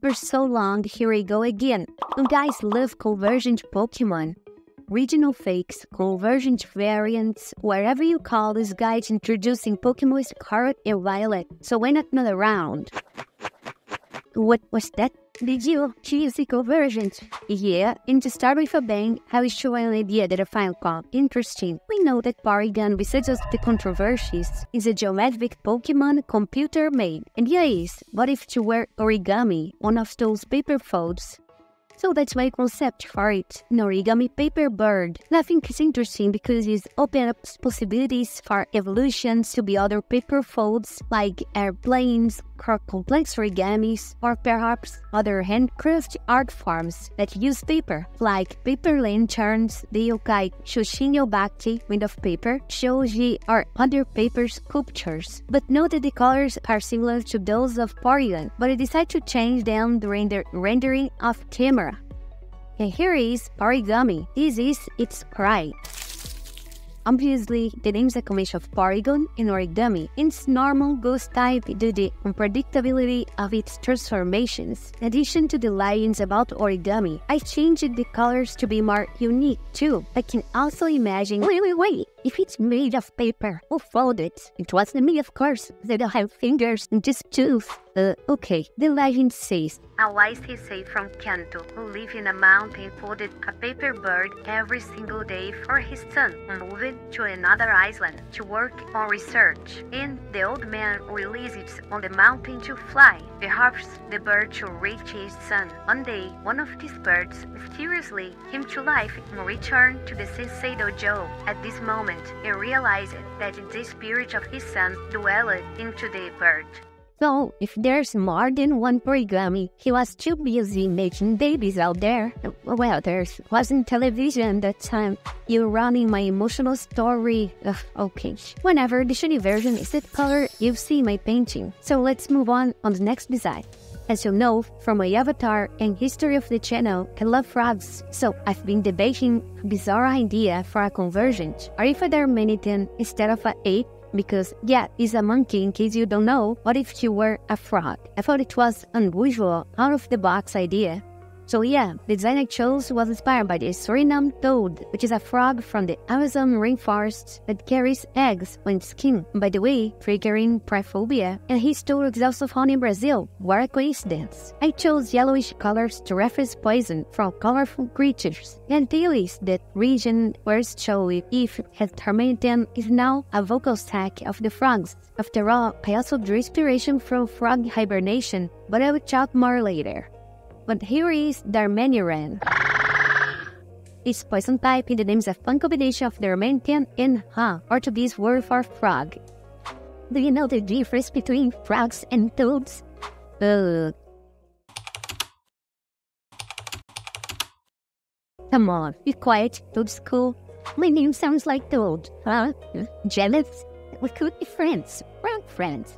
For so long, here we go again. You guys love convergent Pokémon. Regional fakes, convergent variants, whatever you call this guide introducing Pokémon Scarlet and Violet, so why not another round? What was that? Did you choose the convergent? Yeah, and to start with a bang, I will show you an idea that I find quite interesting. We know that Porygon, besides just the controversies, is a geometric Pokemon computer made. And yeah, is, what if you were origami, one of those paper folds? So that's my concept for it, an origami paper bird. And I think it's interesting because it opens up possibilities for evolutions to be other paper folds like airplanes, complex origamis, or perhaps other handcrafted art forms that use paper, like paper lanterns, the yokai shushinyobaki, made of paper, shoji, or other paper sculptures. But note that the colors are similar to those of Porygon, but I decided to change them during the rendering of camera. And here is Porygami. This is its cry. Obviously, the name is a combination of Porygon and Origami. Its normal ghost type due to the unpredictability of its transformations. In addition to the lines about Origami, I changed the colors to be more unique too. I can also imagine... Wait! If it's made of paper, who folded it? It wasn't me, of course. They don't have fingers and just tooth. Okay. The legend says, a wise Heisei from Kanto, who lived in a mountain, folded a paper bird every single day for his son, moving to another island to work on research. And the old man released it on the mountain to fly, perhaps the bird to reach his son. One day, one of these birds mysteriously came to life and returned to the Sensei Dojo. At this moment, he realized that the spirit of his son dwelled into the bird. So, if there's more than one Porygami, he was too busy making babies out there. Well, there wasn't television at that time. You're running my emotional story. Ugh, okay. Whenever the shiny version is that color, you'll see my painting. So let's move on the next design. As you know, from my avatar and history of the channel, I love frogs, so I've been debating a bizarre idea for a convergent. Or if a Darmanitan instead of an ape, because, yeah, it's a monkey in case you don't know, what if she were a frog? I thought it was an unusual, out-of-the-box idea. So yeah, the design I chose was inspired by the Suriname Toad, which is a frog from the Amazon rainforest that carries eggs on its skin, by the way, triggering priphobia, and he stole exhaust of honey in Brazil. What a coincidence! I chose yellowish colors to reference poison from colorful creatures, and is that region where it's showy if Hatterene is now a vocal sac of the frogs. After all, I also drew inspiration from frog hibernation, but I will chat more later. But here is Darmanitan. Its poison type in the name is a fun combination of Darmanitan and Ha, or to be word for frog. Do you know the difference between frogs and toads? Come on, be quiet, toad's cool. My name sounds like toad, huh? Jealous? We could be friends, frog friends.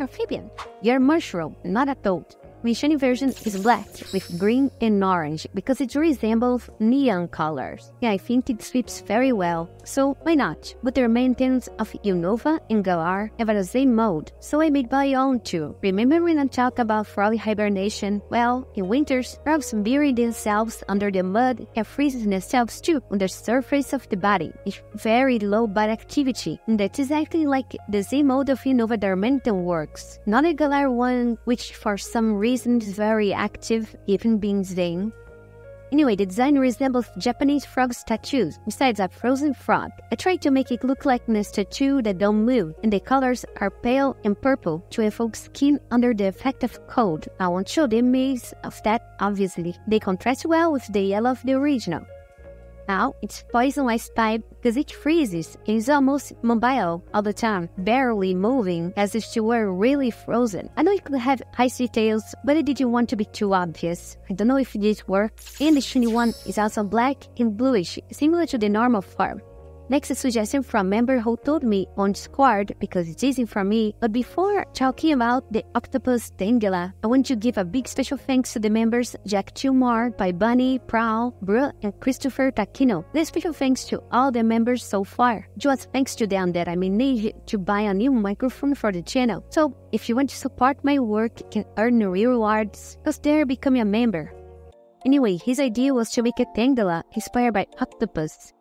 Amphibian, you're a mushroom, not a toad. My shiny version is black, with green and orange, because it resembles neon colors. Yeah, I think it sweeps very well, so why not? But their maintenance of Unova and Galar have the same mode, so I made my own too. Remember when I talk about frog hibernation? Well, in winters, frogs bury themselves under the mud and freeze themselves too on the surface of the body. It's very low body activity, and that's exactly like the same mode of Unova Darmanitan works. Not a Galar one, which for some reason isn't very active, even being vain. Anyway, the design resembles Japanese frog statues, besides a frozen frog. I tried to make it look like a statue that don't move, and the colors are pale and purple to evoke skin under the effect of cold. I won't show the maze of that, obviously. They contrast well with the yellow of the original. Now, it's poison-ice type because it freezes and is almost mobile all the time, barely moving as if she were really frozen. I know it could have ice details, but I didn't want to be too obvious. I don't know if this works. And the shiny one is also black and bluish, similar to the normal form. Next suggestion from member who told me on Discord because it's easy for me, but before talking about the octopus Tangela, I want to give a big special thanks to the members Jack Tilmore, Pai Bunny, Prowl, Bru, and Christopher Takino. The special thanks to all the members so far. It was thanks to them that I managed to buy a new microphone for the channel. So, if you want to support my work, you can earn rewards, consider becoming a member. Anyway, his idea was to make a Tangela inspired by octopus,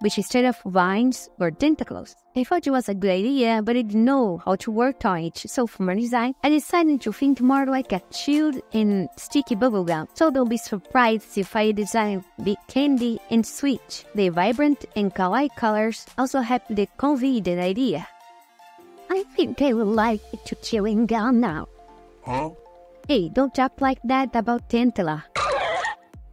which instead of vines were tentacles. I thought it was a good idea, but I didn't know how to work on it, so for my design, I decided to think more like a chilled and sticky bubblegum, so don't be surprised if I design big candy and sweet. The vibrant and kawaii colors also helped the convenient idea. I think I would like to chewing gum now. Huh? Hey, don't talk like that about Tentacruel.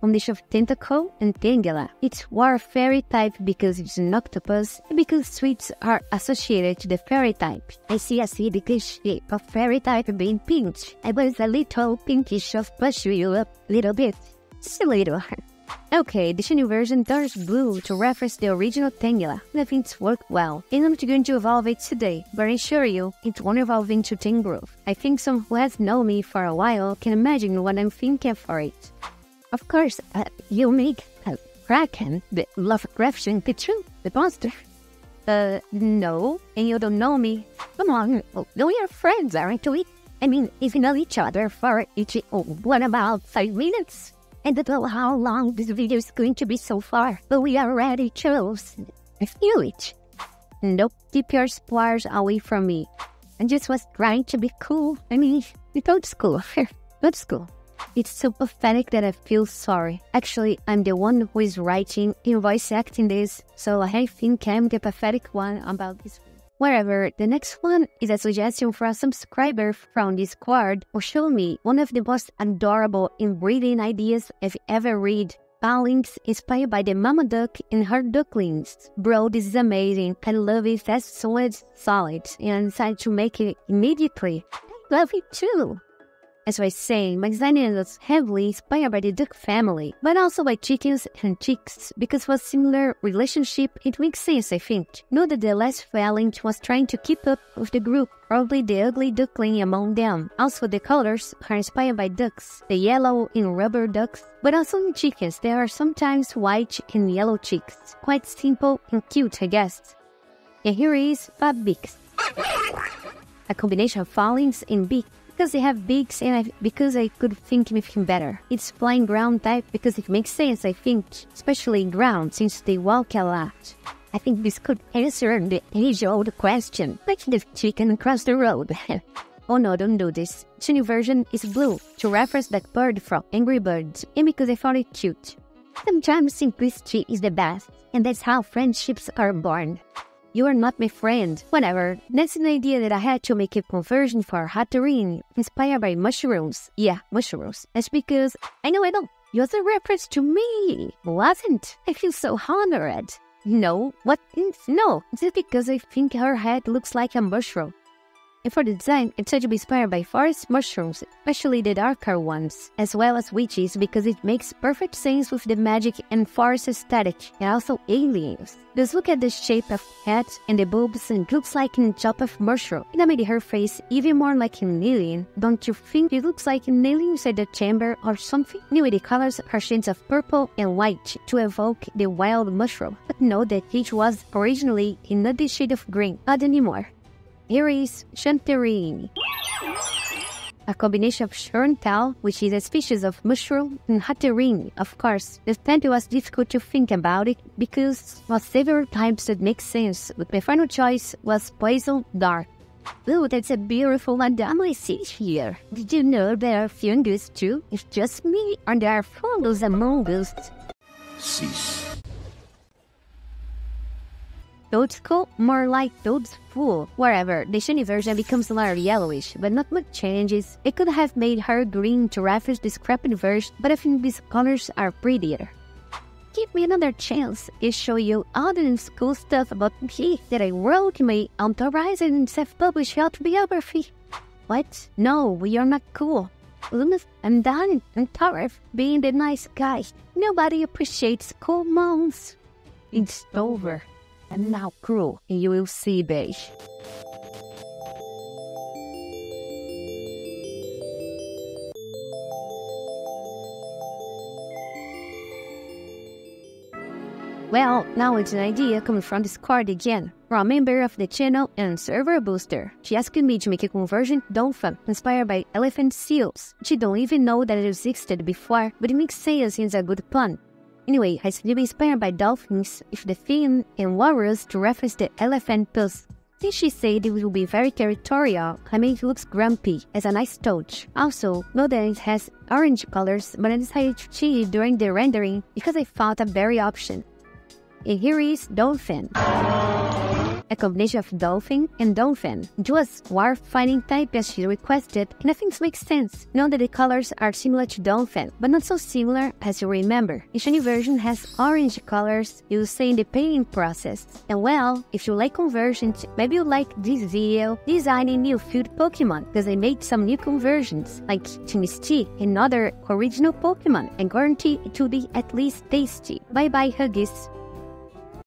Combination of Tentacruel and Tangela. It's war fairy type because it's an octopus and because sweets are associated to the fairy type. I see a acidic shape of fairy type being pinch. I was a little pinkish of push you up little bit. Just a little. Okay, this new version turns blue to reference the original Tangela, and I think it's worked well. And I'm not going to evolve it today, but I assure you, it won't evolve into Tangrowth. I think someone who has known me for a while can imagine what I'm thinking for it. Of course, you make Kraken, the Lovecraftian Pichu, the monster. No, and you don't know me. Come on, we are friends, aren't we? I mean, if we know each other for each, what about 5 minutes? I don't know how long this video is going to be so far, but we are already close. I feel it. Nope, keep your spoilers away from me. I just was trying to be cool. I mean, it's old school. Old school. It's so pathetic that I feel sorry. Actually, I'm the one who is writing and voice acting this, so I think I'm the pathetic one about this. Wherever, the next one is a suggestion for a subscriber from Discord who showed me one of the most adorable and brilliant ideas I've ever read. Falinks inspired by the mama duck and her ducklings. Bro, this is amazing. I love it. That's solid. And I decided to make it immediately. I love it too. As I was saying, my design was heavily inspired by the duck family, but also by chickens and chicks, because of a similar relationship, it makes sense, I think. Know that the last Falinks was trying to keep up with the group, probably the ugly duckling among them. Also, the colors are inspired by ducks, the yellow in rubber ducks, but also in chickens, there are sometimes white and yellow chicks. Quite simple and cute, I guess. And here is Fab Beaks. A combination of Falinks and beaks. Because they have beaks and because I could think of him better. It's flying ground type because it makes sense, I think, especially in ground since they walk a lot. I think this could answer the age-old question, like the chicken across the road. Oh no, don't do this. This new version is blue, to reference that bird from Angry Birds, and because I found it cute. Sometimes simplicity is the best, and that's how friendships are born. You are not my friend. Whatever. That's an idea that I had to make a conversion for Hatterene, inspired by mushrooms. Yeah, mushrooms. That's because I know I don't. It was a reference to me. Wasn't? I feel so honored. No. What? No. It's just because I think her head looks like a mushroom. And for the design, it's said to be inspired by forest mushrooms, especially the darker ones, as well as witches because it makes perfect sense with the magic and forest aesthetic, and also aliens. Just look at the shape of head and the bulbs and looks like an chop of mushroom, and I made her face even more like an alien. Don't you think it looks like an alien inside the chamber or something? Anyway, the colors are shades of purple and white to evoke the wild mushroom, but note that it was originally in another shade of green, not anymore. Here is Chanterine, a combination of Churn Tau, which is a species of mushroom, and Hatterene, of course. The time was difficult to think about it because there were several types that make sense, but my final choice was Poison Dark. Oh, that's a beautiful madame I see here. Did you know there are fungus too? It's just me, and there are fungus among us. Cease. Toad's cool, more like Toad's fool. Wherever, the shiny version becomes a little yellowish, but not much changes. It could have made her green to reference the scrappy version, but I think these colors are prettier. Give me another chance to show you all the cool stuff about me that I wrote in my authorized and self-published autobiography. What? No, you're not cool. I'm done. I'm tired of being the nice guy. Nobody appreciates cool moms. It's over. And now, crew, you will see beige. Well, now it's an idea coming from Discord again, from a member of the channel and server booster. She asked me to make a conversion Donphan, inspired by elephant seals, which I don't even know that it existed before, but it makes sense and is a good pun. Anyway, I should be inspired by dolphins with the fin and walrus to reference the elephant puss. Since she said it will be very territorial, I mean it looks grumpy, as a nice touch. Also, note that it has orange colors, but I decided to change it during the rendering because I found a berry option. And here is Donphan, a combination of dolphin and Donphan. It was warp fighting type as she requested, and I think it makes sense. Note that the colors are similar to Donphan, but not so similar as you remember. Each new version has orange colors you see in the painting process. And well, if you like conversions, maybe you like this video designing new field Pokémon, because I made some new conversions, like Sinistcha and other original Pokémon, and guarantee it will be at least tasty. Bye bye, Huggies!